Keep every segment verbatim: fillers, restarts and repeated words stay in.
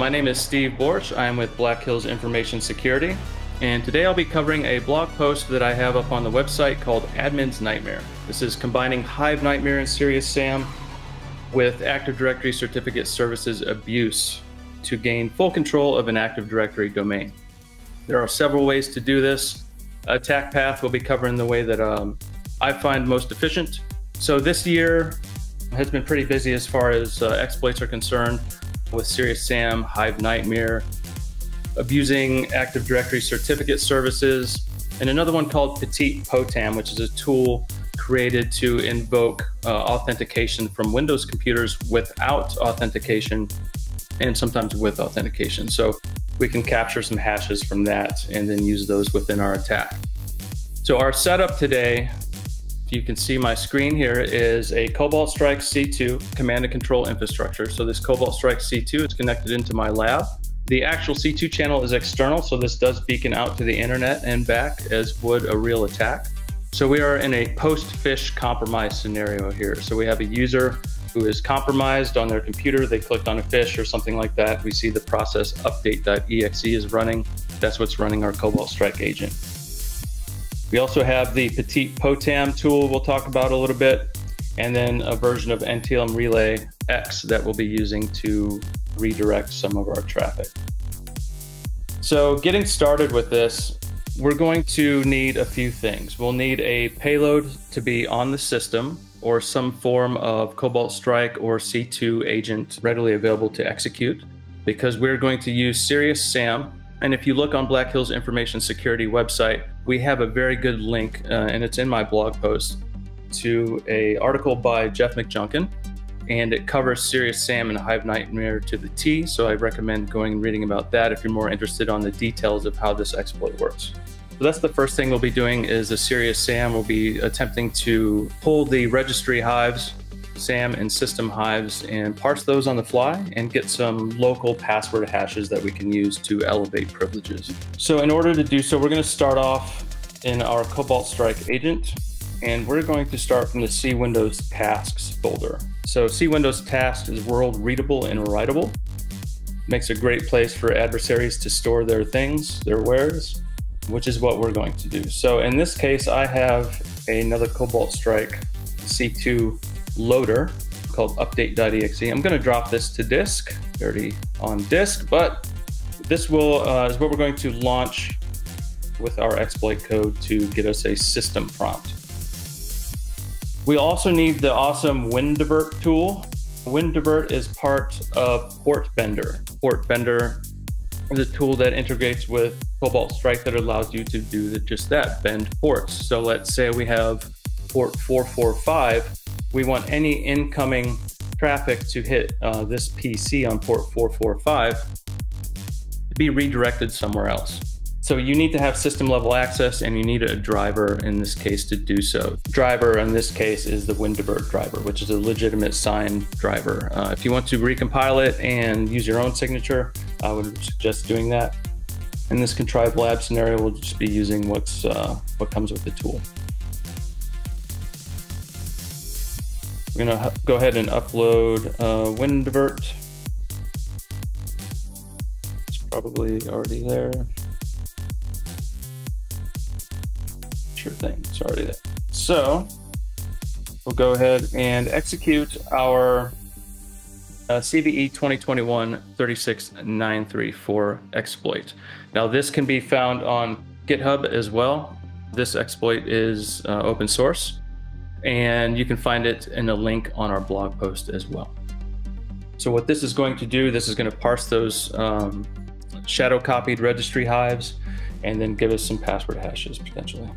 My name is Steve Borch. I am with Black Hills Information Security, and today I'll be covering a blog post that I have up on the website called Admin's Nightmare. This is combining Hive Nightmare and SeriousSAM with Active Directory Certificate Services abuse to gain full control of an Active Directory domain. There are several ways to do this. Attack path will be covering the way that um, I find most efficient. So this year has been pretty busy as far as uh, exploits are concerned, with SeriousSAM, Hive Nightmare, abusing Active Directory Certificate Services, and another one called PetitPotam, which is a tool created to invoke uh, authentication from Windows computers without authentication, and sometimes with authentication. So we can capture some hashes from that and then use those within our attack. So our setup today, if you can see my screen here, is a Cobalt Strike C two command and control infrastructure. So this Cobalt Strike C two is connected into my lab. The actual C two channel is external, so this does beacon out to the internet and back as would a real attack. So we are in a post-phish compromise scenario here. So we have a user who is compromised on their computer. They clicked on a phish or something like that. We see the process update.exe is running. That's what's running our Cobalt Strike agent. We also have the PetitPotam tool we'll talk about a little bit, and then a version of N T L M Relay X that we'll be using to redirect some of our traffic. So getting started with this, we're going to need a few things. We'll need a payload to be on the system, or some form of Cobalt Strike or C two agent readily available to execute, because we're going to use SeriousSAM. And if you look on Black Hills Information Security website, we have a very good link, uh, and it's in my blog post, to an article by Jeff McJunkin, and it covers SeriousSAM and Hive Nightmare to the T, so I recommend going and reading about that if you're more interested on the details of how this exploit works. So that's the first thing we'll be doing, is the SeriousSAM will be attempting to pull the registry hives, SAM and system hives, and parse those on the fly and get some local password hashes that we can use to elevate privileges. So in order to do so, we're going to start off in our Cobalt Strike agent, and we're going to start from the C Windows Tasks folder. So C Windows Tasks is world readable and writable. Makes a great place for adversaries to store their things, their wares, which is what we're going to do. So in this case, I have another Cobalt Strike C two loader called update.exe. I'm going to drop this to disk, already on disk, but this will uh, is what we're going to launch with our exploit code to get us a system prompt. We also need the awesome WinDivert tool. WinDivert is part of PortBender. PortBender is a tool that integrates with Cobalt Strike that allows you to do the, just that, bend ports. So let's say we have port four forty-five. We want any incoming traffic to hit uh, this P C on port four forty-five to be redirected somewhere else. So you need to have system level access, and you need a driver in this case to do so. Driver in this case is the WinDivert driver, which is a legitimate signed driver. Uh, if you want to recompile it and use your own signature, I would suggest doing that. In this contrived lab scenario, we'll just be using what's uh, what comes with the tool. We're gonna go ahead and upload uh, WinDivert. It's probably already there. Sure thing, it's already there. So we'll go ahead and execute our Uh, C V E twenty twenty-one three six nine three four exploit. Now this can be found on GitHub as well. This exploit is uh, open source, and you can find it in a link on our blog post as well. So what this is going to do, this is going to parse those um, shadow copied registry hives and then give us some password hashes potentially.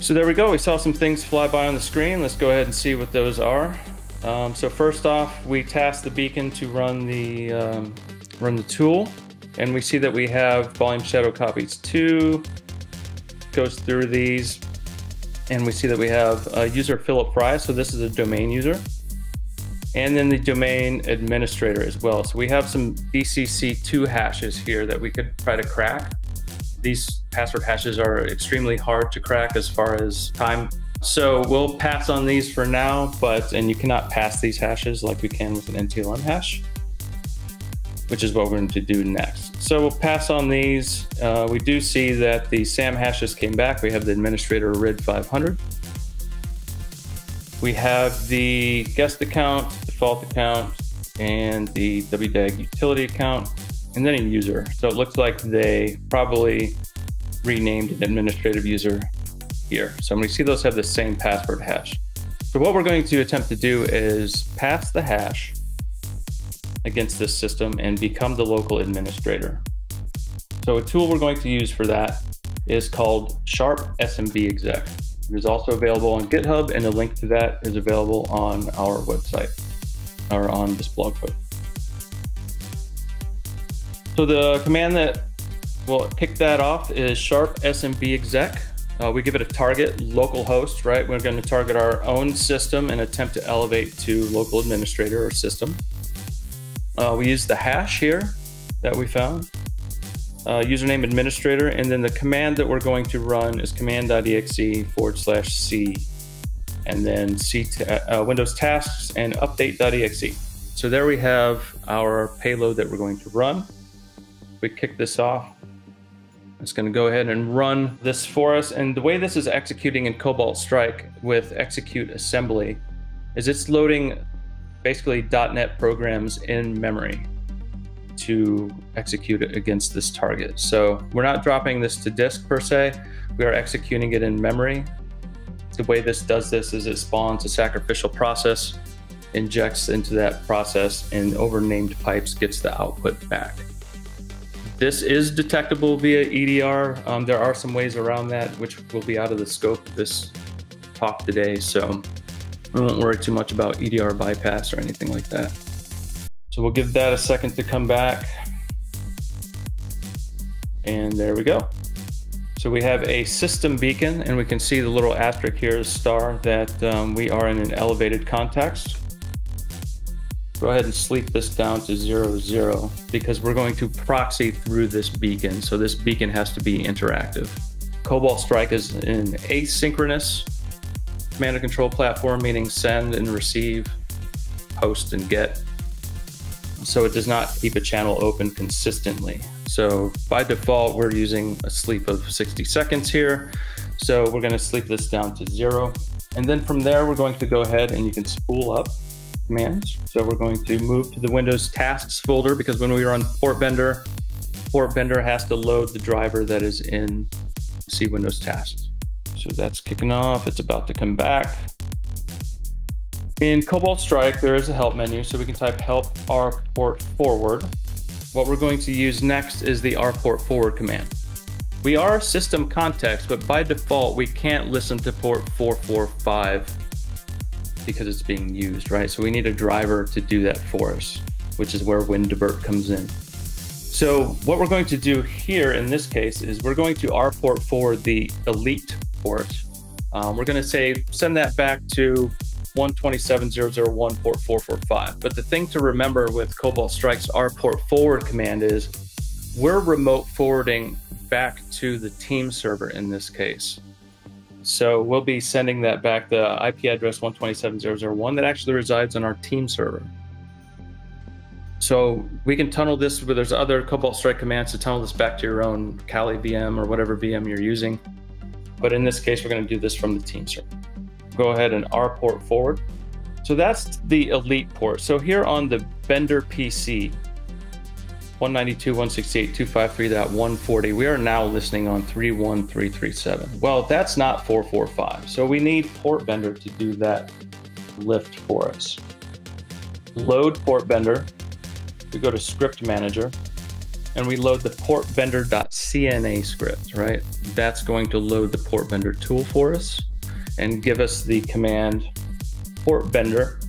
So there we go. We saw some things fly by on the screen. Let's go ahead and see what those are. Um, so first off, we task the beacon to run the um, run the tool, and we see that we have volume shadow copies two. Goes through these, and we see that we have a uh, user Philip Fry. So this is a domain user, and then the domain administrator as well. So we have some B C C two hashes here that we could try to crack. These password hashes are extremely hard to crack as far as time So we'll pass on these for now, but, and you cannot pass these hashes like we can with an N T L M hash, which is what we're going to do next. So we'll pass on these. Uh, we do see that the SAM hashes came back. We have the administrator R I D five hundred. We have the guest account, default account, and the W D A G utility account, and then a user. So it looks like they probably renamed an administrative user here. So when we see those have the same password hash. So what we're going to attempt to do is pass the hash against this system and become the local administrator. So a tool we're going to use for that is called Sharp S M B Exec. It is also available on GitHub, and a link to that is available on our website or on this blog post. So the command that will kick that off is Sharp S M B Exec. Uh, we give it a target, localhost, right? We're going to target our own system and attempt to elevate to local administrator or system. Uh, we use the hash here that we found, uh, username administrator, and then the command that we're going to run is command.exe forward slash C, and then C ta uh, Windows tasks and update.exe. So there we have our payload that we're going to run. We kick this off. It's going to go ahead and run this for us. And the way this is executing in Cobalt Strike with execute assembly is it's loading basically dot net programs in memory to execute it against this target. So we're not dropping this to disk per se, we are executing it in memory. The way this does this is it spawns a sacrificial process, injects into that process, and over named pipes gets the output back. This is detectable via E D R. Um, there are some ways around that, which will be out of the scope of this talk today. So we won't worry too much about E D R bypass or anything like that. So we'll give that a second to come back. And there we go. So we have a system beacon, and we can see the little asterisk here is star that um, we are in an elevated context. Go ahead and sleep this down to zero zero because we're going to proxy through this beacon. So this beacon has to be interactive. Cobalt Strike is an asynchronous command and control platform, meaning send and receive, post and get. So it does not keep a channel open consistently. So by default, we're using a sleep of sixty seconds here. So we're going to sleep this down to zero. And then from there, we're going to go ahead and you can spool up commands. So we're going to move to the Windows tasks folder, because when we run PortBender, PortBender has to load the driver that is in C Windows tasks. So that's kicking off. It's about to come back. In Cobalt Strike, there is a help menu, so we can type help R port forward. What we're going to use next is the R port forward command. We are system context, but by default, we can't listen to port four forty-five because it's being used, right? So we need a driver to do that for us, which is where WinDivert comes in. So what we're going to do here in this case is we're going to R port forward the elite port. Um, we're going to say, send that back to one twenty-seven dot zero dot zero dot one port four forty-five. But the thing to remember with Cobalt Strike's R port forward command is we're remote forwarding back to the team server in this case. So we'll be sending that back, the I P address one twenty-seven dot zero dot zero dot one that actually resides on our team server. So we can tunnel this, but there's other Cobalt Strike commands to tunnel this back to your own Kali V M or whatever V M you're using. But in this case, we're going to do this from the team server. Go ahead and R port forward. So that's the elite port. So here on the Bender P C, one ninety-two dot one sixty-eight dot two fifty-three dot one forty, we are now listening on three one three three seven. Well, that's not four forty-five. So we need PortBender to do that lift for us. Load PortBender. We go to script manager and we load the portbender.cna script, right? That's going to load the PortBender tool for us and give us the command portbender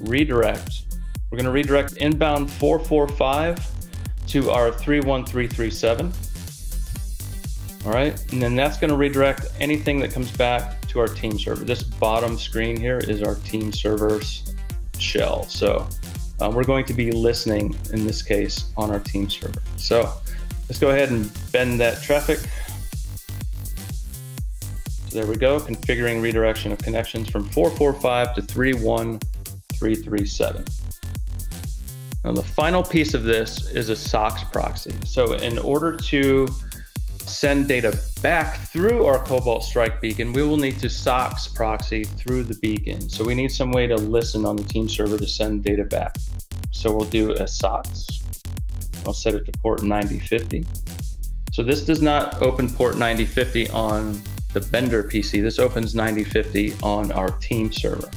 redirect. We're going to redirect inbound four forty-five to our three one three three seven. All right, and then that's going to redirect anything that comes back to our team server. This bottom screen here is our team server's shell. So uh, we're going to be listening in this case on our team server. So let's go ahead and bend that traffic. There we go, configuring redirection of connections from four forty-five to three one three three seven. Now the final piece of this is a SOCKS proxy. So in order to send data back through our Cobalt Strike beacon, we will need to SOCKS proxy through the beacon. So we need some way to listen on the team server to send data back. So we'll do a SOCKS. I'll set it to port ninety fifty. So this does not open port ninety fifty on the Bender P C. This opens ninety fifty on our team server.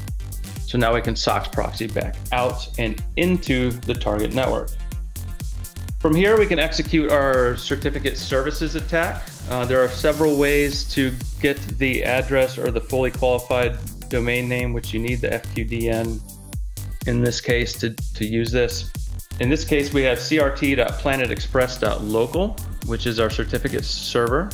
So now we can SOCKS proxy back out and into the target network. From here, we can execute our certificate services attack. Uh, there are several ways to get the address or the fully qualified domain name, which you need the F Q D N in this case to, to use this. In this case, we have c r t dot planet express dot local, which is our certificate server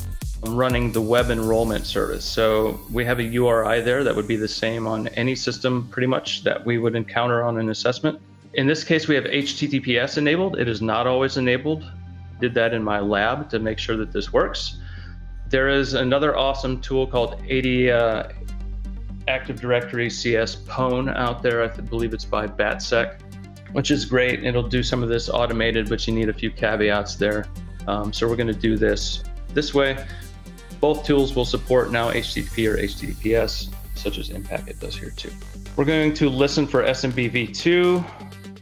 running the web enrollment service. So we have a U R I there that would be the same on any system pretty much that we would encounter on an assessment. In this case, we have H T T P S enabled. It is not always enabled. Did that in my lab to make sure that this works. There is another awesome tool called A D, uh, Active Directory C S Pwn out there. I believe it's by BatSec, which is great. It'll do some of this automated, but you need a few caveats there. Um, so we're gonna do this this way. Both tools will support now H T T P or H T T P S, such as Impacket does here too. We're going to listen for S M B v two.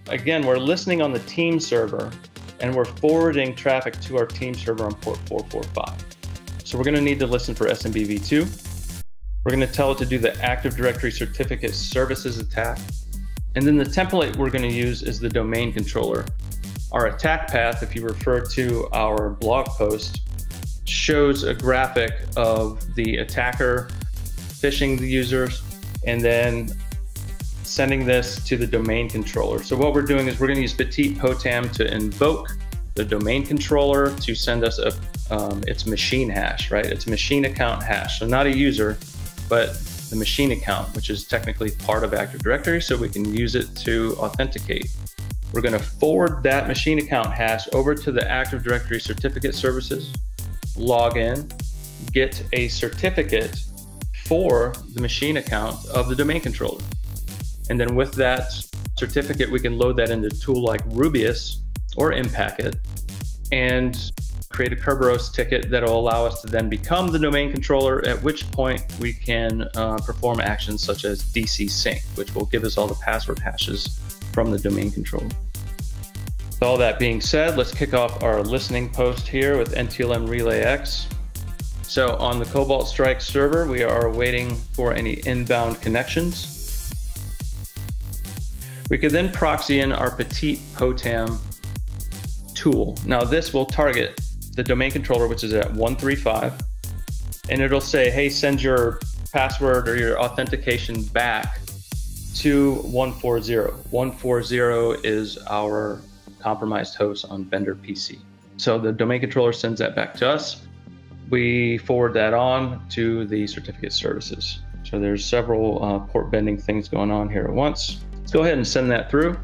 Again, we're listening on the team server and we're forwarding traffic to our team server on port four forty-five. So we're going to need to listen for S M B v two. We're going to tell it to do the Active Directory Certificate Services attack. And then the template we're going to use is the domain controller. Our attack path, if you refer to our blog post, shows a graphic of the attacker phishing the users and then sending this to the domain controller. So what we're doing is we're going to use PetitPotam to invoke the domain controller to send us a um, its machine hash, right? It's machine account hash. So not a user, but the machine account, which is technically part of Active Directory, so we can use it to authenticate. We're going to forward that machine account hash over to the Active Directory Certificate Services, log in, get a certificate for the machine account of the domain controller. And then with that certificate, we can load that into a tool like Rubeus or Impacket and create a Kerberos ticket that'll allow us to then become the domain controller, at which point we can uh, perform actions such as D C sync, which will give us all the password hashes from the domain controller. With all that being said, let's kick off our listening post here with N T L M Relay X. So on the Cobalt Strike server, we are waiting for any inbound connections. We could then proxy in our PetitPotam tool. Now this will target the domain controller, which is at one three five, and it'll say, hey, send your password or your authentication back to one forty. one forty is our compromised host on Bender P C. So the domain controller sends that back to us. We forward that on to the certificate services. So there's several uh, port bending things going on here at once. Let's go ahead and send that through.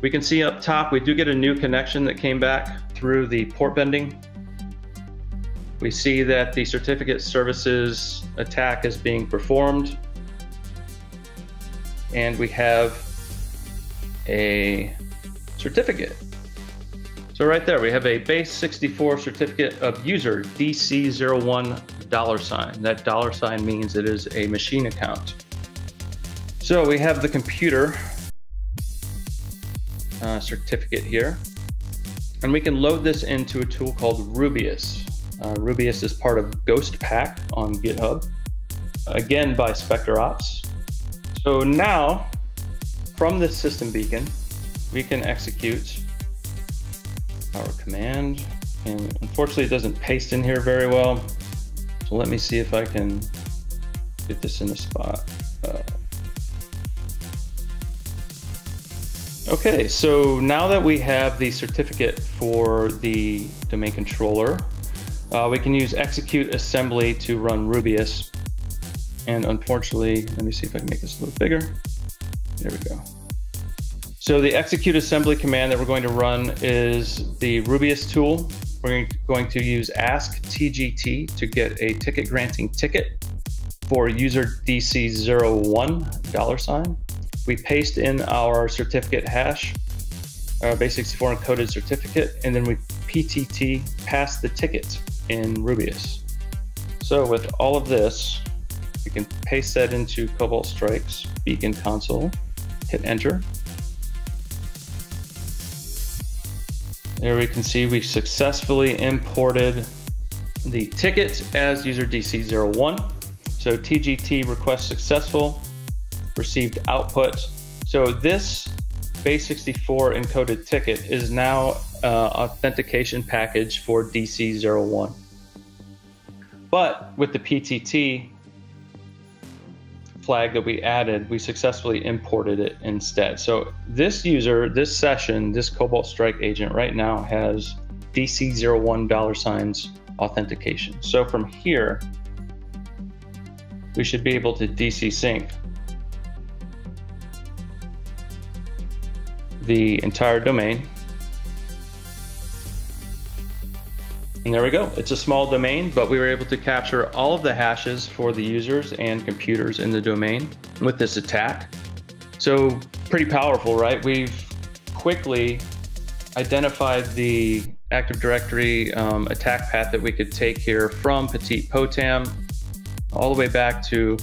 We can see up top, we do get a new connection that came back through the port bending. We see that the certificate services attack is being performed. And we have a certificate. So right there, we have a base sixty-four certificate of user D C zero one dollar sign. That dollar sign means it is a machine account. So we have the computer uh, certificate here, and we can load this into a tool called Rubeus. Uh, Rubeus is part of Ghost Pack on GitHub, again by SpecterOps. So now, from this system beacon, we can execute our command, and unfortunately it doesn't paste in here very well. So let me see if I can get this in the spot. Uh, Okay, so now that we have the certificate for the domain controller, uh, we can use execute assembly to run Rubeus. And unfortunately, let me see if I can make this a little bigger. There we go. So the execute assembly command that we're going to run is the Rubeus tool. We're going to use ask T G T to get a ticket granting ticket. for user D C zero one dollar sign. We paste in our certificate hash, our base sixty-four encoded certificate, and then we P T T pass the ticket in Rubeus. So with all of this, we can paste that into Cobalt Strike's beacon console, hit enter. There we can see we successfully imported the ticket as user D C zero one. So T G T request successful, received output. So this base sixty-four encoded ticket is now uh, authentication package for D C zero one. But with the P T T flag that we added, we successfully imported it instead. So this user, this session, this Cobalt Strike agent right now has D C zero one dollar signs authentication. So from here, we should be able to D C sync the entire domain. And there we go. It's a small domain, but we were able to capture all of the hashes for the users and computers in the domain with this attack. So pretty powerful, right? We've quickly identified the Active Directory um, attack path that we could take here from PetitPotam all the way back to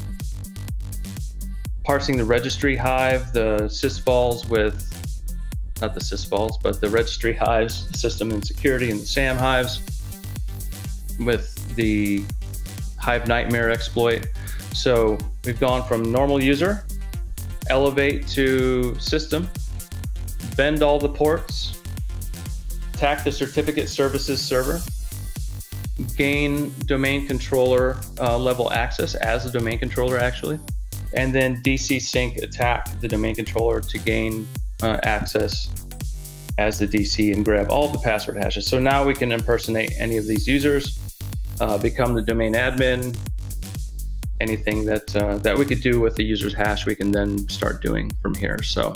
parsing the registry hive, the sysvols with not the sysvols, but the registry hives, the system and security, and the SAM hives with the Hive Nightmare exploit. So we've gone from normal user, elevate to system, bend all the ports, attack the certificate services server, gain domain controller uh, level access as a domain controller actually, and then D C sync attack the domain controller to gain Uh, access as the D C and grab all the password hashes. So now we can impersonate any of these users, uh, become the domain admin, anything that uh, that we could do with the user's hash, we can then start doing from here. So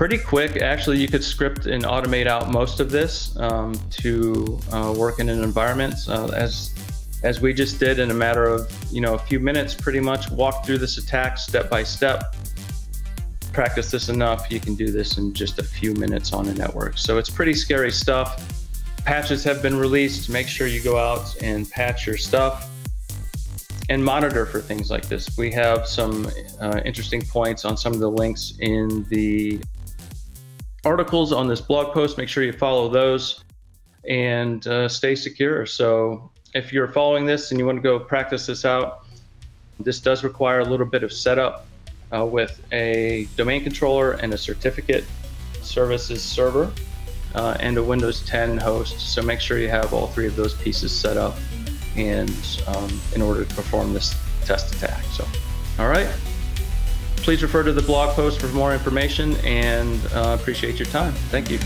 pretty quick. Actually, you could script and automate out most of this um, to uh, work in an environment uh, as as we just did in a matter of you know a few minutes. Pretty much walk through this attack step by step. Practice this enough, you can do this in just a few minutes on a network. So it's pretty scary stuff. Patches have been released. Make sure you go out and patch your stuff and monitor for things like this. We have some uh, interesting points on some of the links in the articles on this blog post. Make sure you follow those and uh, stay secure. So if you're following this and you want to go practice this out, this does require a little bit of setup. Uh, with a domain controller and a certificate services server uh, and a Windows ten host. So make sure you have all three of those pieces set up and um, in order to perform this test attack. So, all right, please refer to the blog post for more information and uh, appreciate your time. Thank you.